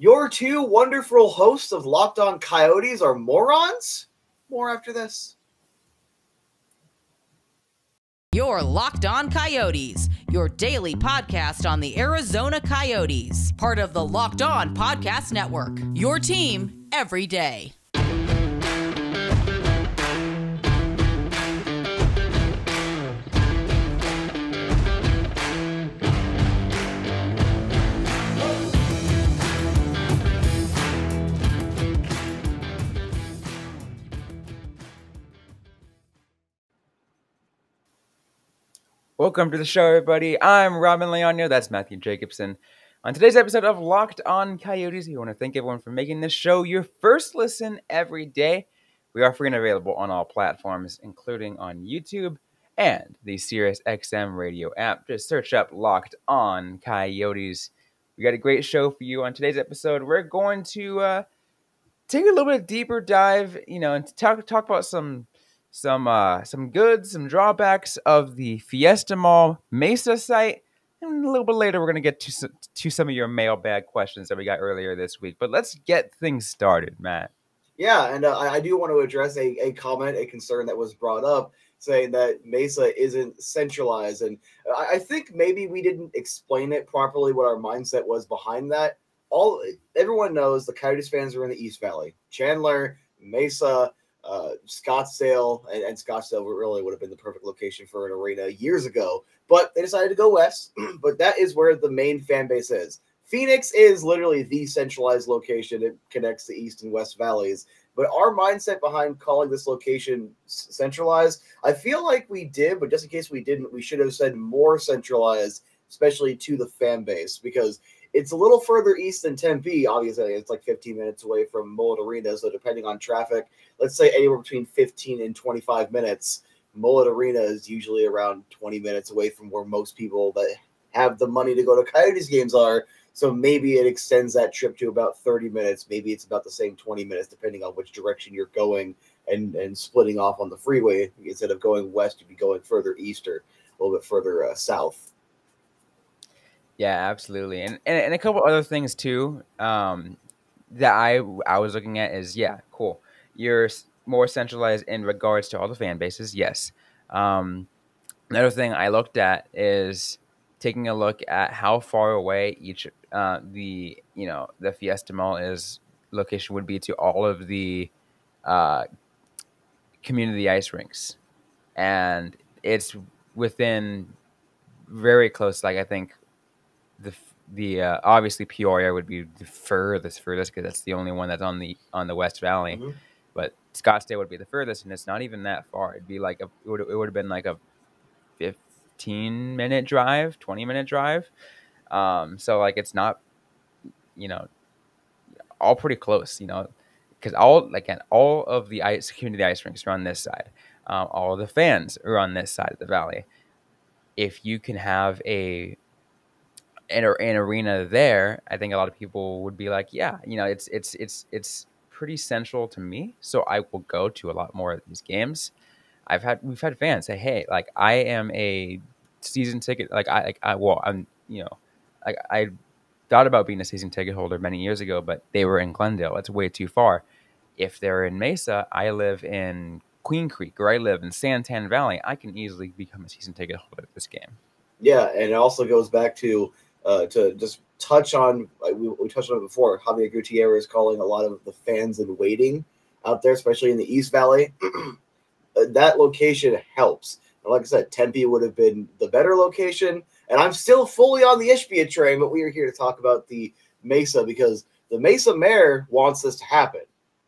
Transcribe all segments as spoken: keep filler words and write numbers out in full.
Your two wonderful hosts of Locked On Coyotes are morons? More after this. Your Locked On Coyotes, your daily podcast on the Arizona Coyotes, part of the Locked On Podcast Network, your team every day. Welcome to the show, everybody. I'm Robyn Leaño. That's Matthew Jacobson. On today's episode of Locked On Coyotes, we want to thank everyone for making this show your first listen every day. We are free and available on all platforms, including on YouTube and the SiriusXM radio app. Just search up Locked On Coyotes. We got a great show for you on today's episode. We're going to uh, take a little bit deeper dive, you know, and talk talk about some. Some uh, some goods, some drawbacks of the Fiesta Mall Mesa site. And a little bit later, we're going to get to some, to some of your mailbag questions that we got earlier this week. But let's get things started, Matt. Yeah, and uh, I do want to address a, a comment, a concern that was brought up, saying that Mesa isn't centralized. And I, I think maybe we didn't explain it properly, what our mindset was behind that. All everyone knows the Coyotes fans are in the East Valley. Chandler, Mesa, Uh, Scottsdale and, and Scottsdale really would have been the perfect location for an arena years ago, but they decided to go west. But that is where the main fan base is. Phoenix is literally the centralized location. It connects the East and West Valleys. But our mindset behind calling this location centralized, I feel like we did, but just in case we didn't, we should have said more centralized, especially to the fan base, because it's a little further east than Tempe, obviously. It's like fifteen minutes away from Mullet Arena, so depending on traffic, let's say anywhere between fifteen and twenty-five minutes. Mullet Arena is usually around twenty minutes away from where most people that have the money to go to Coyotes games are, so maybe it extends that trip to about thirty minutes. Maybe it's about the same twenty minutes, depending on which direction you're going and, and splitting off on the freeway. Instead of going west, you'd be going further east or a little bit further uh, south. Yeah, absolutely. And, and and a couple other things, too, um, that I I was looking at is, yeah, cool. You're more centralized in regards to all the fan bases, yes. Um, another thing I looked at is taking a look at how far away each uh, the, you know, the Fiesta Mall is location would be to all of the uh, community ice rinks. And it's within very close, like I think, The the uh, obviously Peoria would be the furthest furthest because that's the only one that's on the on the West Valley, mm-hmm. But Scottsdale would be the furthest, and it's not even that far. It'd be like a it would, it would have been like a fifteen minute drive, twenty minute drive. Um, so like it's not, you know, all pretty close, you know, because all like and all of the ice community ice rinks are on this side, um, all of the fans are on this side of the valley. If you can have a An, an arena there, I think a lot of people would be like, yeah, you know, it's it's it's it's pretty central to me, so I will go to a lot more of these games. I've had we've had fans say, hey, like I am a season ticket, like I like I well, I'm you know, like I thought about being a season ticket holder many years ago, but they were in Glendale. That's way too far. If they're in Mesa, I live in Queen Creek, or I live in Santan Valley. I can easily become a season ticket holder at this game. Yeah, and it also goes back to. Uh, to just touch on, like we, we touched on it before, Javier Gutierrez calling a lot of the fans in waiting out there, especially in the East Valley. That location helps. And like I said, Tempe would have been the better location. And I'm still fully on the Ishbia train, but we are here to talk about the Mesa because the Mesa mayor wants this to happen.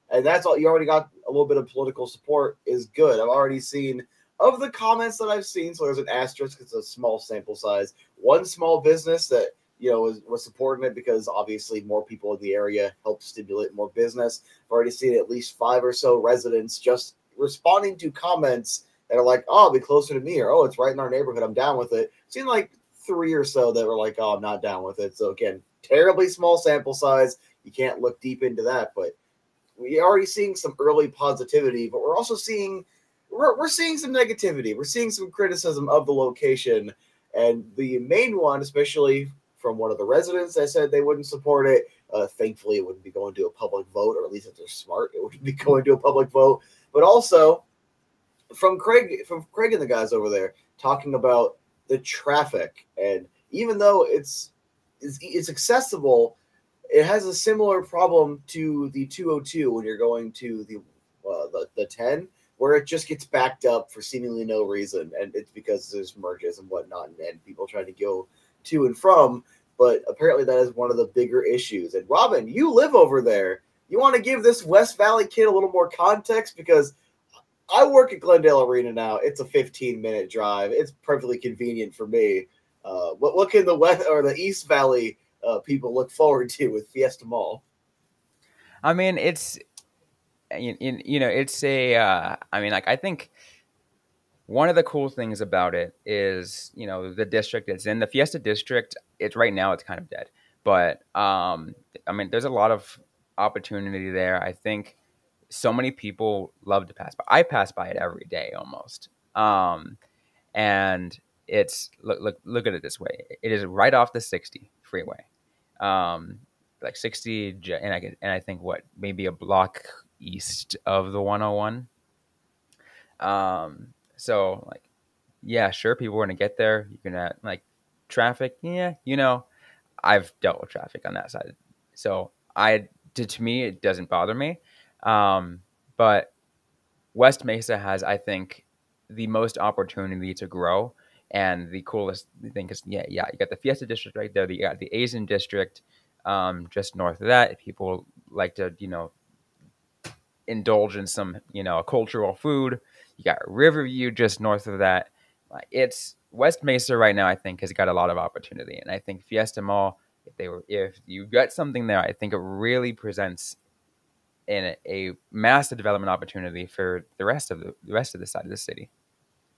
And that's all. You already got a little bit of political support is good. I've already seen... Of the comments that I've seen, so there's an asterisk, it's a small sample size. One small business that, you know, was, was supporting it because obviously more people in the area help stimulate more business. I've already seen at least five or so residents just responding to comments that are like, oh, it'll be closer to me, or oh, it's right in our neighborhood, I'm down with it. I've seen like three or so that were like, oh, I'm not down with it. So again, terribly small sample size. You can't look deep into that, but we're already seeing some early positivity, but we're also seeing... We're, we're seeing some negativity. We're seeing some criticism of the location. And the main one, especially from one of the residents that said they wouldn't support it. Uh, thankfully, it wouldn't be going to a public vote, or at least if they're smart, it wouldn't be going to a public vote. But also from Craig, from Craig and the guys over there talking about the traffic. And even though it's it's, it's accessible, it has a similar problem to the two oh two when you're going to the uh, the, the ten, where it just gets backed up for seemingly no reason. And it's because there's merges and whatnot, and, and people trying to go to and from. But apparently that is one of the bigger issues. And Robyn, you live over there. You want to give this West Valley kid a little more context? Because I work at Glendale Arena now. It's a fifteen-minute drive. It's perfectly convenient for me. Uh, what, what can the West or the East Valley uh, people look forward to with Fiesta Mall? I mean, it's you, you know, it's a. Uh, I mean, like I think one of the cool things about it is, you know, the district it's in, the Fiesta District. It's right now it's kind of dead, but um, I mean, there's a lot of opportunity there. I think so many people love to pass by. I pass by it every day almost. Um, and it's look, look, look at it this way. It is right off the sixty freeway, um, like sixty. And I could, and I think what, maybe a block east of the one oh one. Um, so like, yeah, sure. People are going to get there. You can uh, like traffic. Yeah. You know, I've dealt with traffic on that side. So I to, to me, it doesn't bother me. Um, but West Mesa has, I think, the most opportunity to grow. And the coolest thing is, yeah, yeah, you got the Fiesta District right there. You got the Asian District, um, just north of that. People like to, you know, indulge in some, you know, cultural food. You got Riverview just north of that. It's West Mesa right now, I think, has got a lot of opportunity. And I think Fiesta Mall, if they were, if you got something there, I think it really presents and a massive development opportunity for the rest of the, the rest of the side of the city.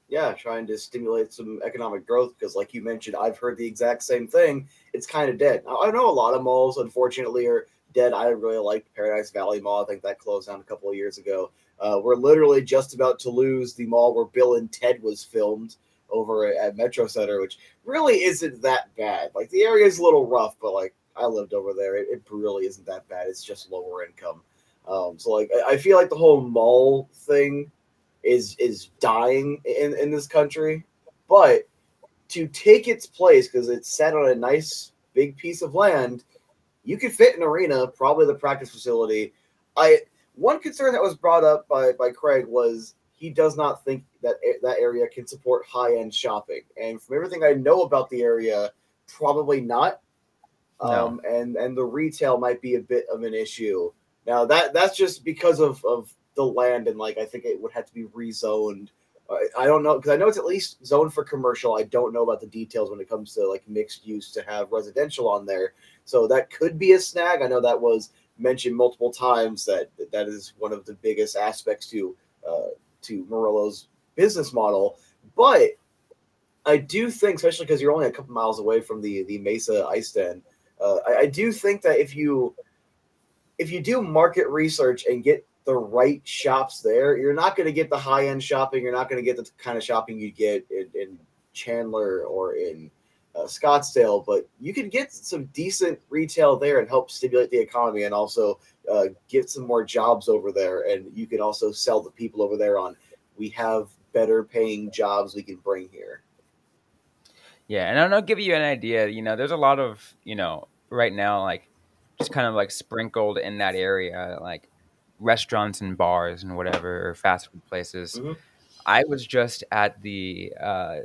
Yeah, trying to stimulate some economic growth, because like you mentioned, I've heard the exact same thing. It's kind of dead. Now, I know a lot of malls, unfortunately, are dead. I really liked Paradise Valley Mall. I think that closed down a couple of years ago. Uh, we're literally just about to lose the mall where Bill and Ted was filmed over at Metro Center, which really isn't that bad. Like, the area is a little rough, but like I lived over there. It, it really isn't that bad. It's just lower income. Um, so like, I feel like the whole mall thing is, is dying in, in this country, but to take its place, cause it's set on a nice big piece of land, you could fit an arena, probably the practice facility. I, one concern that was brought up by, by Craig was he does not think that that area can support high end shopping. And from everything I know about the area, probably not. No. Um, and, and the retail might be a bit of an issue. Now, that that's just because of, of the land, and, like, I think it would have to be rezoned. I, I don't know, because I know it's at least zoned for commercial. I don't know about the details when it comes to, like, mixed use to have residential on there. So that could be a snag. I know that was mentioned multiple times, that that is one of the biggest aspects to, uh, to Morello's business model. But I do think, especially because you're only a couple miles away from the, the Mesa ice den, uh, I, I do think that if you – if you do market research and get the right shops there, you're not going to get the high-end shopping. You're not going to get the kind of shopping you get in, in Chandler or in uh, Scottsdale, but you can get some decent retail there and help stimulate the economy, and also uh, get some more jobs over there. And you can also sell the people over there on, we have better paying jobs we can bring here. Yeah. And I don't know, give you an idea, you know, there's a lot of, you know, right now, like, just kind of like sprinkled in that area, like restaurants and bars and whatever, or fast food places. Mm-hmm. I was just at the uh,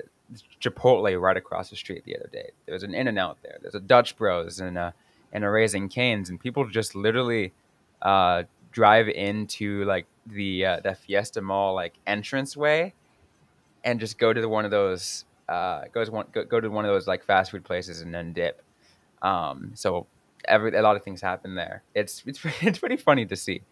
Chipotle right across the street the other day. There was an In-N-Out there. There's a Dutch Bros and a, and a Raising Cane's, and people just literally uh, drive into like the uh, the Fiesta Mall like entranceway, and just go to the, one of those uh, goes one go, go to one of those like fast food places and then dip. Um, so. Every a lot of things happen there. It's it's it's pretty funny to see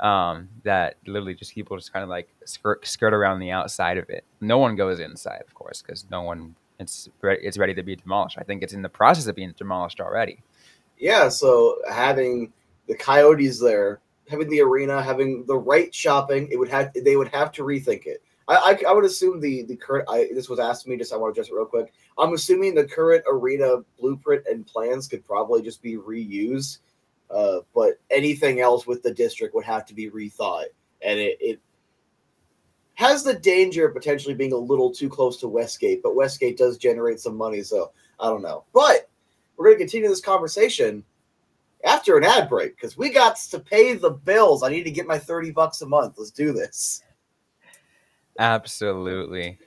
um, that literally just people just kind of like skirt skirt around the outside of it. No one goes inside, of course, because no one it's it's ready to be demolished. I think it's in the process of being demolished already. Yeah. So having the Coyotes there, having the arena, having the right shopping, it would have they would have to rethink it. I, I I would assume the the current. I, this was asked to me, just I want to address it real quick. I'm assuming the current arena blueprint and plans could probably just be reused, uh, but anything else with the district would have to be rethought, and it, it has the danger of potentially being a little too close to Westgate. But Westgate does generate some money, so I don't know. But we're going to continue this conversation after an ad break because we got to pay the bills. I need to get my thirty bucks a month. Let's do this. Absolutely.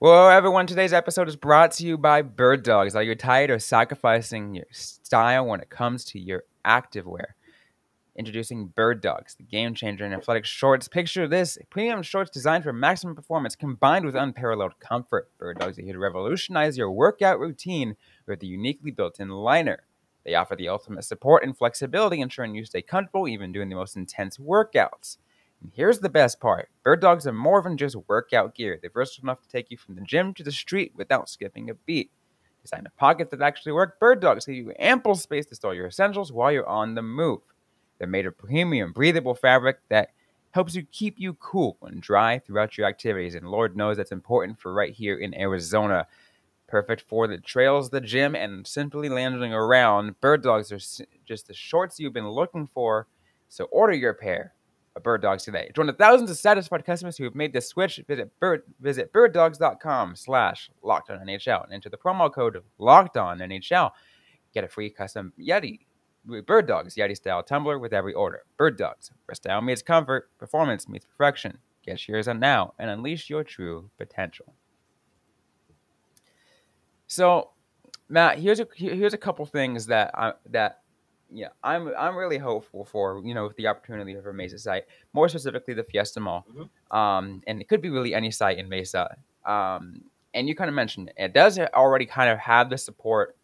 Well, everyone, today's episode is brought to you by Bird Dogs. Are you tired of sacrificing your style when it comes to your activewear? Introducing Bird Dogs, the game changer in athletic shorts. Picture this, premium shorts designed for maximum performance combined with unparalleled comfort. Bird Dogs are here to revolutionize your workout routine with a uniquely built-in liner. They offer the ultimate support and flexibility, ensuring you stay comfortable even during the most intense workouts. And here's the best part. Bird Dogs are more than just workout gear. They're versatile enough to take you from the gym to the street without skipping a beat. Designed with pockets that actually work, Bird Dogs give you ample space to store your essentials while you're on the move. They're made of premium, breathable fabric that helps you keep you cool and dry throughout your activities. And Lord knows that's important for right here in Arizona. Perfect for the trails, the gym, and simply lounging around. Bird Dogs are just the shorts you've been looking for, so order your pair of Bird Dogs today. Join the thousands of satisfied customers who have made the switch. Visit bird visit birddogs.com slash LockedOnNHL and enter the promo code LockedOnNHL. Get a free custom Yeti Bird Dogs Yeti style tumbler with every order. Bird Dogs, where style meets comfort, performance meets perfection. Get yours on now and unleash your true potential. So, Matt, here's a here's a couple things that I that yeah I'm I'm really hopeful for, you know, with the opportunity for Mesa site, more specifically the Fiesta Mall, mm-hmm. um, and it could be really any site in Mesa. Um, and you kind of mentioned it. It does already kind of have the support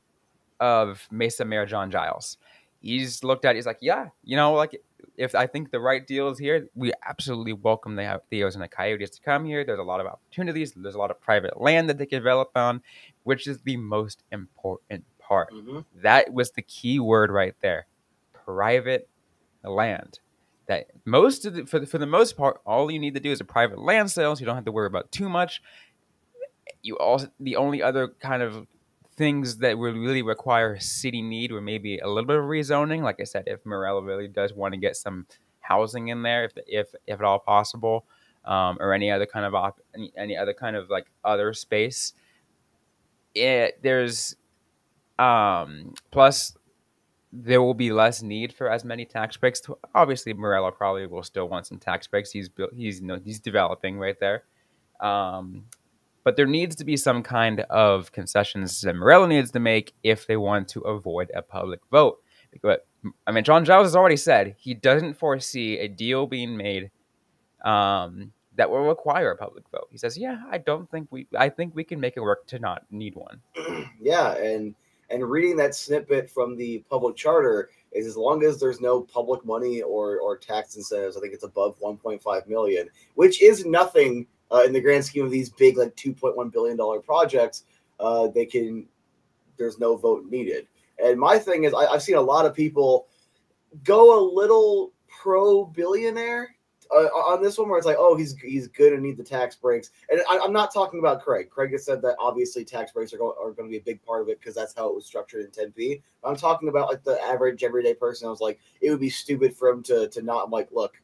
of Mesa Mayor John Giles. He's looked at. He's like, yeah, you know, like if I think the right deal is here, we absolutely welcome the Arizona Coyotes to come here. There's a lot of opportunities. There's a lot of private land that they can develop on, which is the most important part. Mm-hmm. That was the key word right there: private land. That most of the, for the, for the most part, all you need to do is a private land sale, so you don't have to worry about too much. You also the only other kind of things that would really require city need were maybe a little bit of rezoning. Like I said, if Morello really does want to get some housing in there, if if if at all possible, um, or any other kind of op, any, any other kind of like other space, it there's um, plus there will be less need for as many tax breaks. To, obviously, Morello probably will still want some tax breaks. He's built, he's you know, he's developing right there. Um, But there needs to be some kind of concessions that Morello needs to make if they want to avoid a public vote. But I mean, John Giles has already said he doesn't foresee a deal being made um, that will require a public vote. He says, "Yeah, I don't think we. I think we can make it work to not need one." Yeah, and and reading that snippet from the public charter is as long as there's no public money or or tax incentives. I think it's above one point five million dollars, which is nothing. Uh, in the grand scheme of these big, like two point one billion dollars projects, uh, they can. There's no vote needed. And my thing is, I, I've seen a lot of people go a little pro-billionaire uh, on this one, where it's like, oh, he's he's good and need the tax breaks. And I, I'm not talking about Craig. Craig has said that obviously tax breaks are go, are going to be a big part of it because that's how it was structured in Tempe. I'm talking about like the average everyday person. I was like, it would be stupid for him to to not. I'm like, look,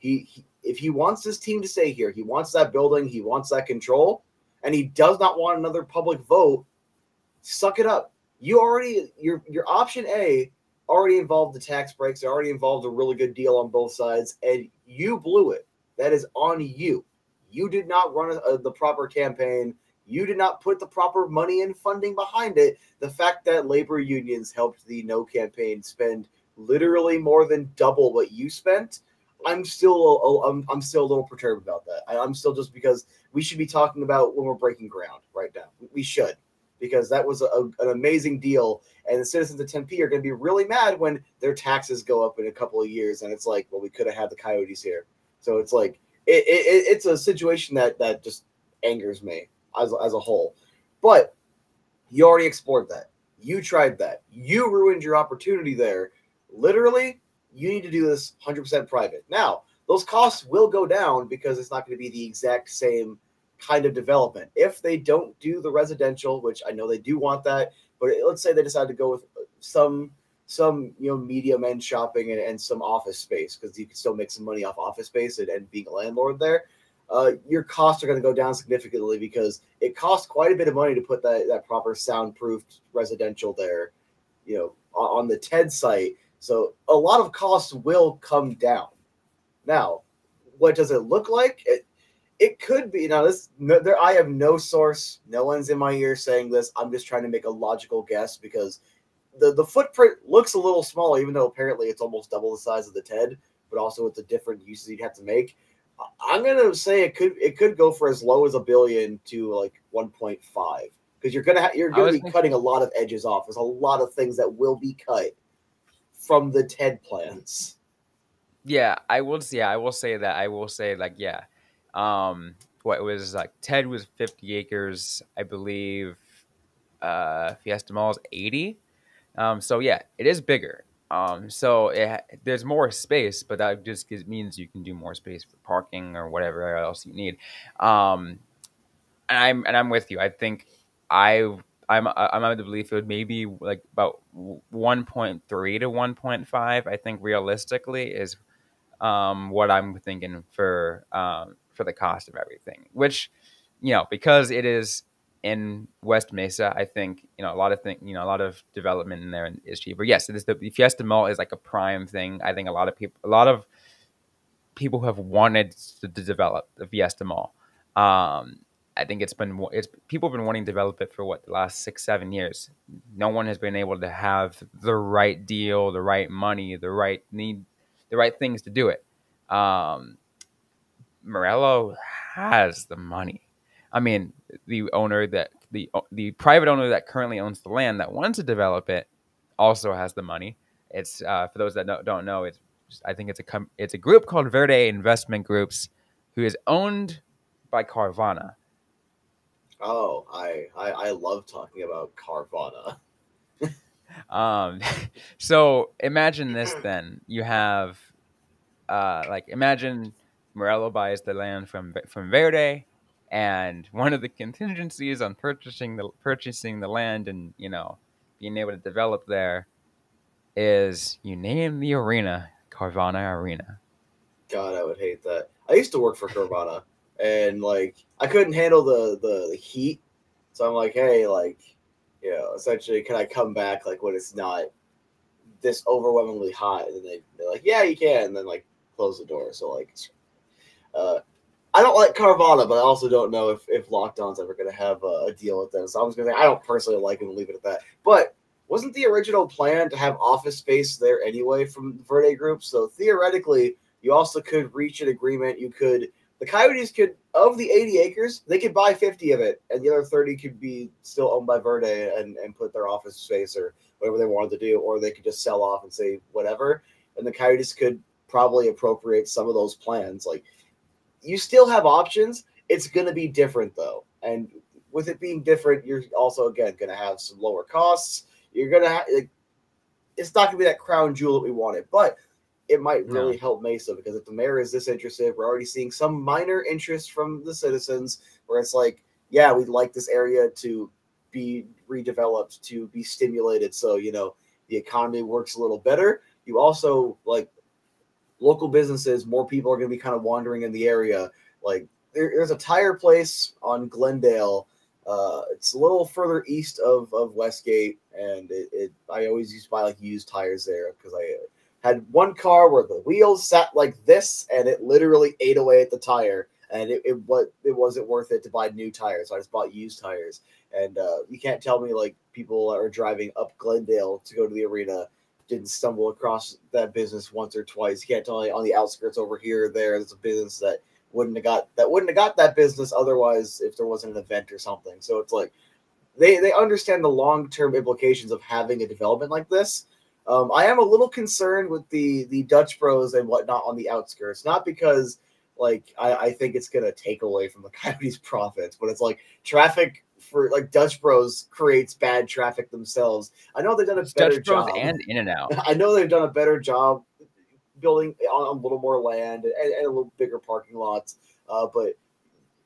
he. he If he wants this team to stay here, he wants that building, he wants that control, and he does not want another public vote, suck it up. You already your your option A already involved the tax breaks, it already involved a really good deal on both sides, and you blew it. That is on you. You did not run a, a, the proper campaign. You did not put the proper money and funding behind it. The fact that labor unions helped the no campaign spend literally more than double what you spent, I'm still I'm, I'm still a little perturbed about that. I, I'm still just because we should be talking about when we're breaking ground right now. We should, because that was a, an amazing deal, and the citizens of Tempe are going to be really mad when their taxes go up in a couple of years, and it's like, well, we could have had the Coyotes here. So it's like it, it, it's a situation that that just angers me as as a whole. But you already explored that. You tried that. You ruined your opportunity there, literally. You need to do this one hundred percent private. Now, those costs will go down because it's not going to be the exact same kind of development. If they don't do the residential, which I know they do want that, but let's say they decide to go with some some you know medium end shopping and, and some office space, because you can still make some money off office space and, and being a landlord there. Uh, your costs are going to go down significantly because it costs quite a bit of money to put that, that proper soundproofed residential there, you know, on the TED site. So a lot of costs will come down. Now, what does it look like? It, it could be, now this, no, there, I have no source. No one's in my ear saying this. I'm just trying to make a logical guess because the, the footprint looks a little smaller, even though apparently it's almost double the size of the TED, but also with the different uses you'd have to make. I'm gonna say it could it could go for as low as a billion to like one point five, because you're gonna ha- you're gonna be thinking- cutting a lot of edges off. There's a lot of things that will be cut from the TED plans. Yeah, I will. Yeah, I will say that. I will say like yeah, um, what was like TED was fifty acres, I believe. Uh, Fiesta Mall is eighty. Um, so yeah, it is bigger. Um, so it, there's more space, but that just gives, means you can do more space for parking or whatever else you need. Um, and I'm, and I'm with you. I think I, I'm, I'm of the belief it would maybe like about one point three to one point five. I think realistically is, um, what I'm thinking for, um, for the cost of everything, which, you know, because it is in West Mesa, I think, you know, a lot of thing, you know, a lot of development in there is cheaper. Yes, it is. The Fiesta Mall is like a prime thing. I think a lot of people, a lot of people have wanted to, to develop the Fiesta Mall. Um, I think it's been, it's people have been wanting to develop it for what, the last six, seven years. No one has been able to have the right deal, the right money, the right need, the right things to do it. Um, Morello has the money. I mean, the owner that the the private owner that currently owns the land that wants to develop it also has the money. It's uh, for those that don't, don't know, it's just, I think it's a com- it's a group called Verde Investment Groups, who is owned by Carvana. Oh, I I, I love talking about Carvana. um, so imagine this then: you have, uh, like imagine Morello buys the land from from Verde. And one of the contingencies on purchasing the purchasing the land and, you know, being able to develop there is you name the arena Carvana Arena. God, I would hate that. I used to work for Carvana and like I couldn't handle the, the, the heat. So I'm like, hey, like, you know, essentially can I come back like when it's not this overwhelmingly hot? And they, they're like, yeah, you can. And then like close the door. So like uh I don't like Carvana, but I also don't know if, if Locked On's ever going to have a, a deal with them. So I'm just going to say I don't personally like him and leave it at that. But wasn't the original plan to have office space there anyway from the Verde Group? So theoretically, you also could reach an agreement. You could – the Coyotes could – of the eighty acres, they could buy fifty of it, and the other thirty could be still owned by Verde and, and put their office space or whatever they wanted to do, or they could just sell off and say whatever. And the Coyotes could probably appropriate some of those plans, like – you still have options. It's going to be different, though. And with it being different, you're also, again, going to have some lower costs. You're going to have – it's not going to be that crown jewel that we wanted. But it might really no. help Mesa because if the mayor is this interested, we're already seeing some minor interest from the citizens where it's like, yeah, we'd like this area to be redeveloped, to be stimulated so, you know, the economy works a little better. You also, like – local businesses, more people are going to be kind of wandering in the area. Like there, there's a tire place on Glendale. Uh, it's a little further east of, of Westgate, and it, it I always used to buy like used tires there because I had one car where the wheels sat like this, and it literally ate away at the tire, and it it what it wasn't worth it to buy new tires. So I just bought used tires, and uh, you can't tell me like people are driving up Glendale to go to the arena. Didn't stumble across that business once or twice. You can't tell me on the outskirts over here or there, there's a business that wouldn't have got that wouldn't have got that business otherwise if there wasn't an event or something. So it's like they they understand the long term implications of having a development like this. Um, I am a little concerned with the the Dutch Bros and whatnot on the outskirts, not because like I, I think it's gonna take away from the Coyotes' profits, but it's like traffic. For like Dutch Bros creates bad traffic themselves. I know they've done a better job. Dutch Bros and In-N-Out. I know they've done a better job building on a little more land and, and a little bigger parking lots. Uh, but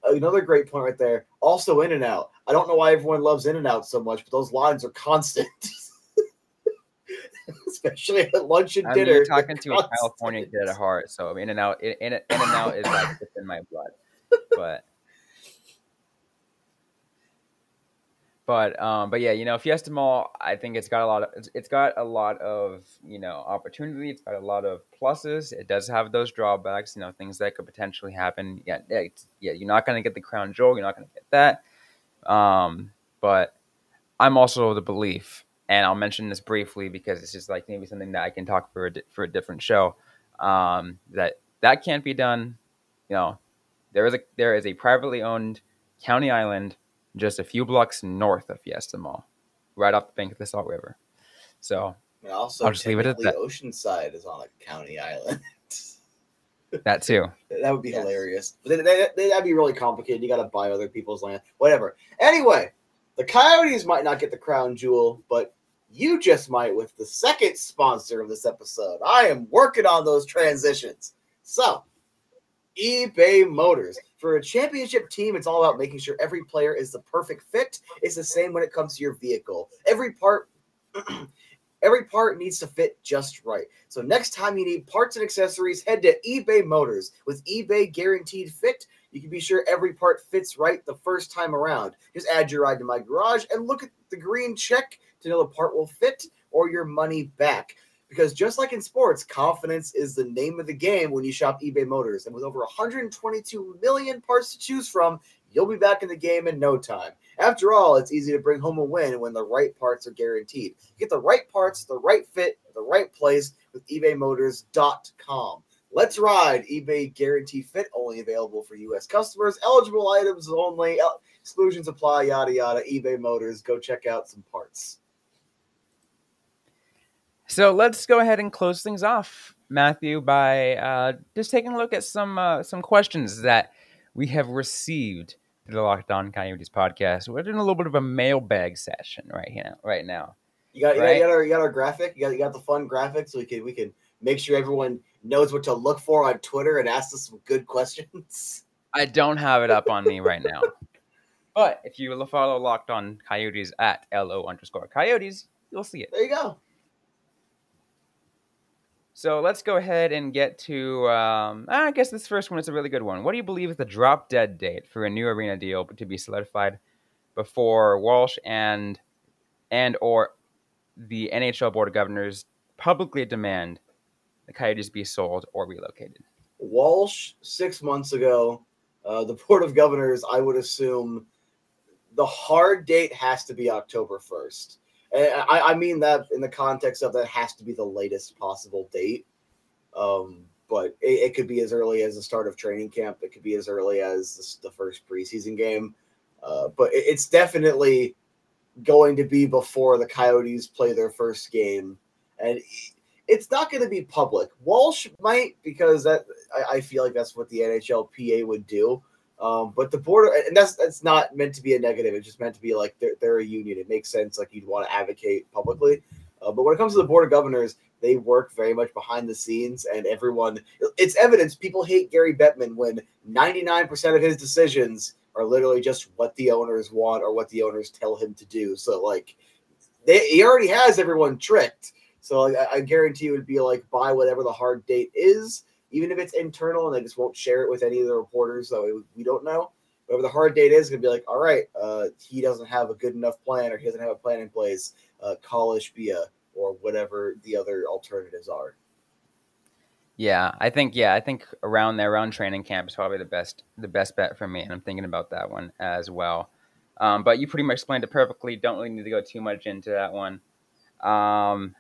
another great point right there. Also, In-N-Out. I don't know why everyone loves In-N-Out so much, but those lines are constant. Especially at lunch and I dinner. Mean, you're talking to constant. A California kid at heart, so In-N-Out, In-N-Out in, in is like it's in my blood. But, but, um, but yeah, you know, Fiesta Mall. I think it's got a lot of it's, it's got a lot of you know opportunity. It's got a lot of pluses. It does have those drawbacks. You know, things that could potentially happen. Yeah, it's, yeah. You're not going to get the crown jewel. You're not going to get that. Um, but I'm also of the belief, and I'll mention this briefly because it's just like maybe something that I can talk for a, for a different show. Um, that that can't be done. You know, there is a there is a privately owned county island just a few blocks north of Fiesta Mall, right off the bank of the Salt River. So and also I'll just leave it at that. Oceanside is on a county island. That too. That would be yes. hilarious. But they, they, they, that'd be really complicated. You got to buy other people's land, whatever. Anyway, the Coyotes might not get the crown jewel, but you just might with the second sponsor of this episode. I am working on those transitions. So, eBay Motors. For a championship team, it's all about making sure every player is the perfect fit. It's the same when it comes to your vehicle. Every part every part needs to fit just right. So next time you need parts and accessories, head to eBay Motors. With eBay Guaranteed Fit, you can be sure every part fits right the first time around. Just add your ride to my garage and look at the green check to know the part will fit or your money back. Because just like in sports, confidence is the name of the game when you shop eBay Motors. And with over one hundred twenty-two million parts to choose from, you'll be back in the game in no time. After all, it's easy to bring home a win when the right parts are guaranteed. Get the right parts, the right fit, the right place with ebay motors dot com. Let's ride. eBay Guaranteed Fit, only available for U S customers. Eligible items only. Exclusions apply, yada, yada. eBay Motors. Go check out some parts. So let's go ahead and close things off, Matthew, by uh, just taking a look at some uh, some questions that we have received through the Locked On Coyotes podcast. We're doing a little bit of a mailbag session right here, right now. You got, right? you got, you got our you got our graphic. You got you got the fun graphic, so we can we can make sure everyone knows what to look for on Twitter and ask us some good questions. I don't have it up on me right now, but if you follow Locked On Coyotes at lo underscore coyotes, you'll see it. There you go. So let's go ahead and get to, um, I guess this first one is a really good one. What do you believe is the drop-dead date for a new arena deal to be solidified before Walsh and and or the N H L Board of Governors publicly demand the Coyotes be sold or relocated? Walsh, six months ago, uh, the Board of Governors, I would assume the hard date has to be October first. I mean that in the context of that has to be the latest possible date, um, but it, it could be as early as the start of training camp. It could be as early as the first preseason game, uh, but it, it's definitely going to be before the Coyotes play their first game, and it's not going to be public. Walsh might, because that I, I feel like that's what the N H L P A would do. Um, but the board, and that's that's not meant to be a negative. It's just meant to be like they're, they're a union. It makes sense. Like you'd want to advocate publicly. Uh, but when it comes to the Board of Governors, they work very much behind the scenes. And everyone, it's evidence. People hate Gary Bettman when ninety-nine percent of his decisions are literally just what the owners want or what the owners tell him to do. So like they, he already has everyone tricked. So like, I, I guarantee it would be like buy whatever the hard date is. Even if it's internal and they just won't share it with any of the reporters, so we don't know. Whatever the hard date is, it's going to be like, all right, uh, he doesn't have a good enough plan or he doesn't have a plan in place. Uh, call Ishbia or whatever the other alternatives are. Yeah, I think yeah, I think around there, around training camp is probably the best the best bet for me, and I'm thinking about that one as well. Um, but you pretty much explained it perfectly. Don't really need to go too much into that one. Um,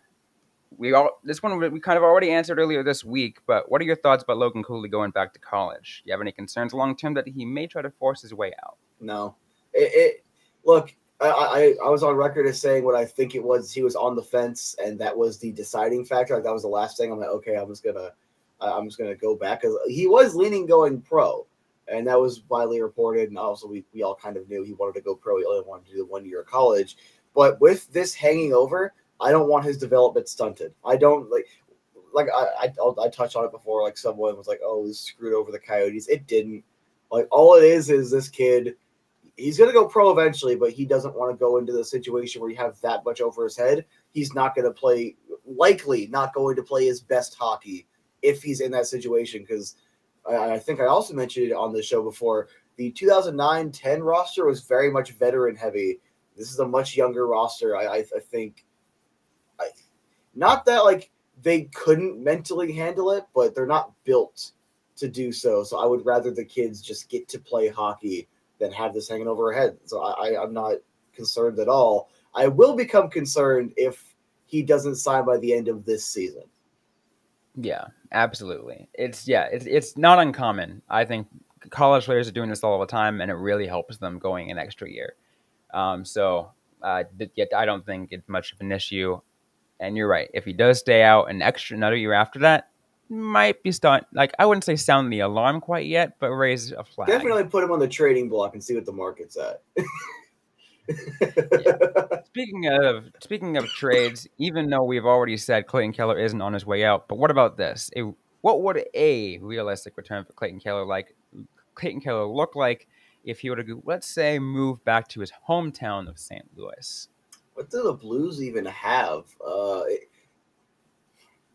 We all this one we kind of already answered earlier this week, but what are your thoughts about Logan Cooley going back to college? Do you have any concerns long term that he may try to force his way out? No, it, it look. I, I I was on record as saying what I think it was. He was on the fence, and that was the deciding factor. Like that was the last thing. I'm like, okay, I'm just gonna I'm just gonna go back because he was leaning going pro, and that was widely reported. And also, we we all kind of knew he wanted to go pro. He only wanted to do the one year of college, but with this hanging over. I don't want his development stunted. I don't like like I, I I touched on it before. Like someone was like, "Oh, this screwed over the Coyotes." It didn't. Like all it is is this kid. He's gonna go pro eventually, but he doesn't want to go into the situation where you have that much over his head. He's not gonna play. Likely not going to play his best hockey if he's in that situation. Because I, I think I also mentioned it on the show before. The two thousand nine ten roster was very much veteran heavy. This is a much younger roster. I, I, I think. I, not that like they couldn't mentally handle it, but they're not built to do so. So I would rather the kids just get to play hockey than have this hanging over her head. So I, I, I'm not concerned at all. I will become concerned if he doesn't sign by the end of this season. Yeah, absolutely. It's yeah, it's it's not uncommon. I think college players are doing this all the time, and it really helps them going an extra year. Um, so uh, yet I don't think it's much of an issue. And you're right. If he does stay out an extra another year after that, might be start like I wouldn't say sound the alarm quite yet, but raise a flag. Definitely put him on the trading block and see what the market's at. Yeah. Speaking of speaking of trades, even though we've already said Clayton Keller isn't on his way out, but what about this? A, what would a realistic return for Clayton Keller like? Clayton Keller look like if he were to, let's say, move back to his hometown of Saint Louis. What do the Blues even have? Uh, it,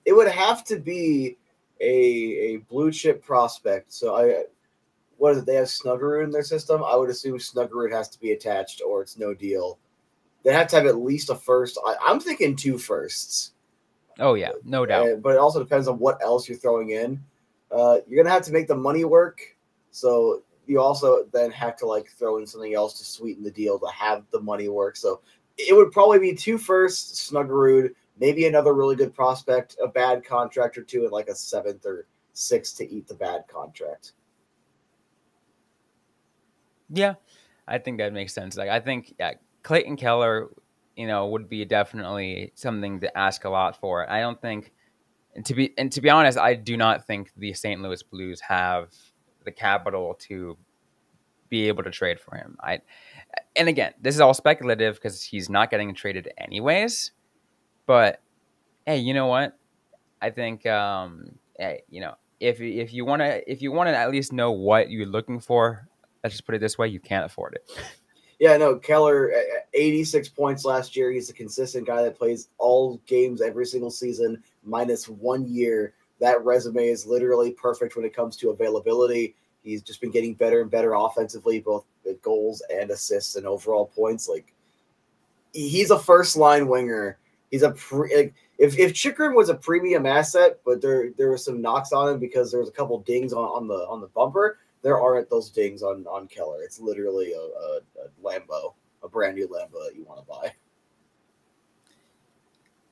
it would have to be a a blue chip prospect. So I, what is it? They have Snuggerud in their system. I would assume Snuggerud has to be attached, or it's no deal. They have to have at least a first. I, I'm thinking two firsts. Oh yeah, no doubt. Uh, but it also depends on what else you're throwing in. Uh, you're gonna have to make the money work. So you also then have to like throw in something else to sweeten the deal to have the money work. So. It would probably be two firsts, Snuggerud, maybe another really good prospect, a bad contract or two, and like a seventh or sixth to eat the bad contract. Yeah, I think that makes sense. Like I think yeah, Clayton Keller, you know, would be definitely something to ask a lot for. I don't think, and to be and to be honest, I do not think the Saint Louis Blues have the capital to be able to trade for him. I. And again, this is all speculative because he's not getting traded anyways. But hey, you know what? I think um, hey, you know, if if you want to if you want to at least know what you're looking for, let's just put it this way: you can't afford it. Yeah, no. Keller, eighty-six points last year. He's a consistent guy that plays all games every single season, minus one year. That resume is literally perfect when it comes to availability. He's just been getting better and better offensively, both the goals and assists and overall points. Like he's a first line winger. He's a pre, like, if if Chikrin was a premium asset, but there there were some knocks on him because there was a couple dings on, on the on the bumper. There aren't those dings on, on Keller. It's literally a, a, a Lambo, a brand new Lambo that you want to buy.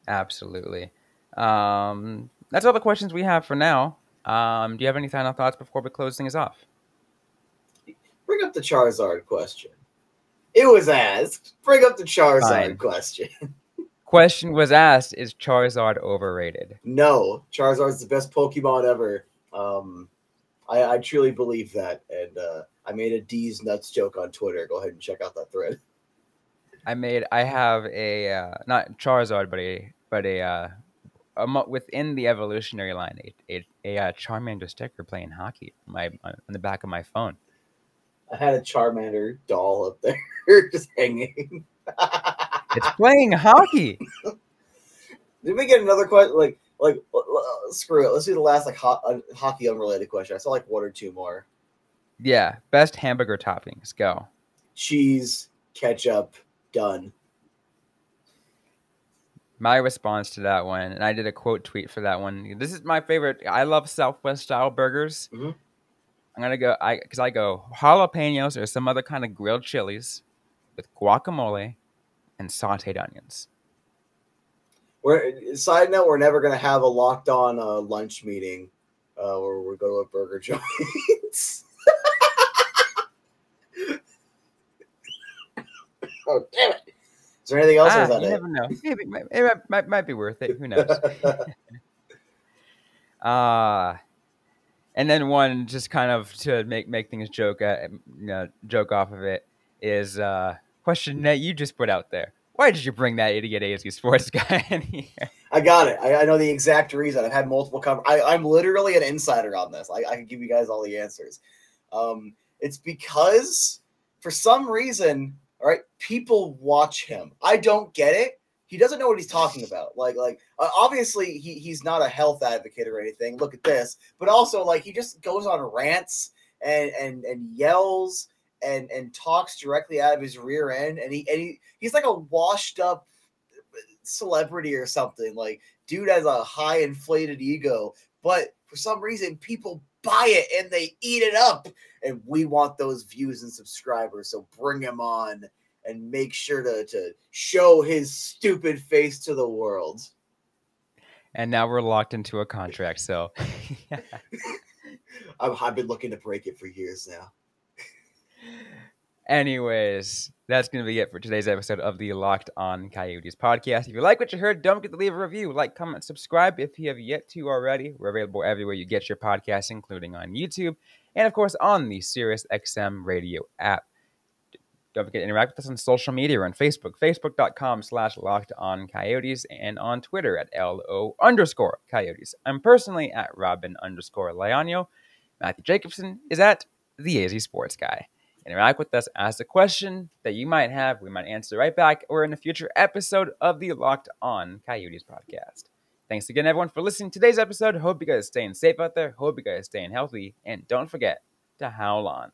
Absolutely. Um, that's all the questions we have for now. Um, do you have any final thoughts before we close things off? Bring up the Charizard question. It was asked. Bring up the Charizard Fine. question. Question was asked, is Charizard overrated? No. Charizard's the best Pokemon ever. Um, I, I truly believe that. And uh, I made a D's Nuts joke on Twitter. Go ahead and check out that thread. I made, I have a, uh, not Charizard, but a, but a, uh, Um, within the evolutionary line, a, a, a Charmander sticker playing hockey on, my, on the back of my phone. I had a Charmander doll up there just hanging. It's playing hockey. Did we get another question? Like, like, screw it. Let's do the last like ho- uh, hockey unrelated question. I saw like one or two more. Yeah, best hamburger toppings. Go. Cheese, ketchup, done. My response to that one, and I did a quote tweet for that one. This is my favorite. I love Southwest style burgers. Mm-hmm. I'm going to go, I because I go jalapenos or some other kind of grilled chilies with guacamole and sauteed onions. We're, side note, we're never going to have a locked on uh, lunch meeting uh, where we go to a burger joint. Oh, damn it. Is there anything else? Ah, or is that you it? Never know. Maybe it might, it might, might be worth it. Who knows? uh, and then one just kind of to make, make things joke, uh, you know, joke off of it is a uh, question that you just put out there. Why did you bring that idiot A S U sports guy in here? I got it. I, I know the exact reason. I've had multiple com- I, I'm literally an insider on this. I, I can give you guys all the answers. Um, it's because for some reason, all right, people watch him. I don't get it. He doesn't know what he's talking about. Like, like uh, obviously he, he's not a health advocate or anything. Look at this. But also, like, he just goes on rants and and and yells and and talks directly out of his rear end. And he and he he's like a washed up celebrity or something. Like, dude has a high inflated ego. But for some reason, people buy it and they eat it up. And we want those views and subscribers. So bring him on. And make sure to, to show his stupid face to the world. And now we're locked into a contract, so. Yeah. I've, I've been looking to break it for years now. Anyways, that's going to be it for today's episode of the Locked On Coyotes podcast. If you like what you heard, don't forget to leave a review, like, comment, subscribe if you have yet to already. We're available everywhere you get your podcasts, including on YouTube and, of course, on the SiriusXM radio app. Don't forget to interact with us on social media. We're on Facebook, facebook.com slash locked on coyotes, and on Twitter at LO underscore coyotes. I'm personally at Robyn underscore Leaño. Matthew Jacobson is at the A Z Sports Guy. Interact with us, ask a question that you might have. We might answer right back or in a future episode of the Locked On Coyotes podcast. Thanks again, everyone, for listening to today's episode. Hope you guys are staying safe out there. Hope you guys are staying healthy. And don't forget to howl on.